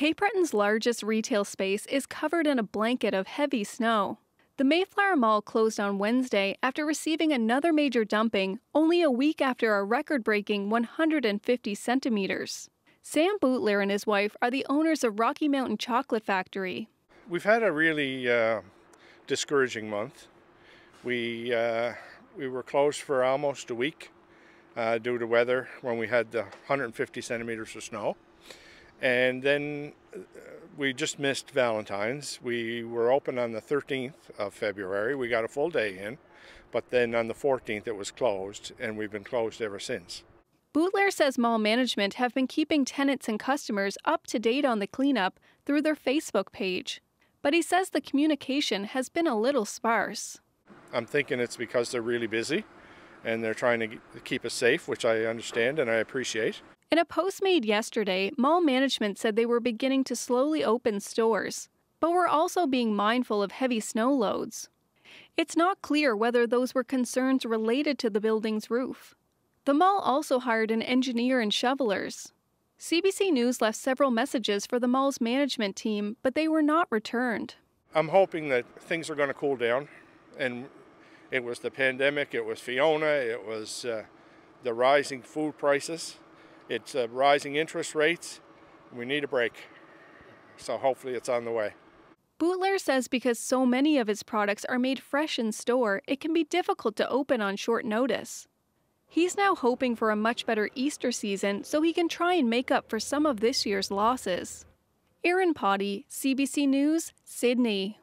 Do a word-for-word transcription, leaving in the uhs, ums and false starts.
Cape Breton's largest retail space is covered in a blanket of heavy snow. The Mayflower Mall closed on Wednesday after receiving another major dumping, only a week after a record-breaking one hundred fifty centimeters. Sam Boutilier and his wife are the owners of Rocky Mountain Chocolate Factory. We've had a really uh, discouraging month. We, uh, we were closed for almost a week uh, due to weather when we had the one hundred fifty centimeters of snow. And then we just missed Valentine's. We were open on the thirteenth of February. We got a full day in, but then on the fourteenth it was closed, and we've been closed ever since. Boutilier says mall management have been keeping tenants and customers up to date on the cleanup through their Facebook page. But he says the communication has been a little sparse. I'm thinking it's because they're really busy and they're trying to keep us safe, which I understand and I appreciate. In a post made yesterday, mall management said they were beginning to slowly open stores, but were also being mindful of heavy snow loads. It's not clear whether those were concerns related to the building's roof. The mall also hired an engineer and shovelers. C B C News left several messages for the mall's management team, but they were not returned. I'm hoping that things are going to cool down. And it was the pandemic, it was Fiona, it was uh, the rising food prices. It's uh, rising interest rates. We need a break. So hopefully it's on the way. Boutilier says because so many of his products are made fresh in store, it can be difficult to open on short notice. He's now hoping for a much better Easter season so he can try and make up for some of this year's losses. Erin Pottie, C B C News, Sydney.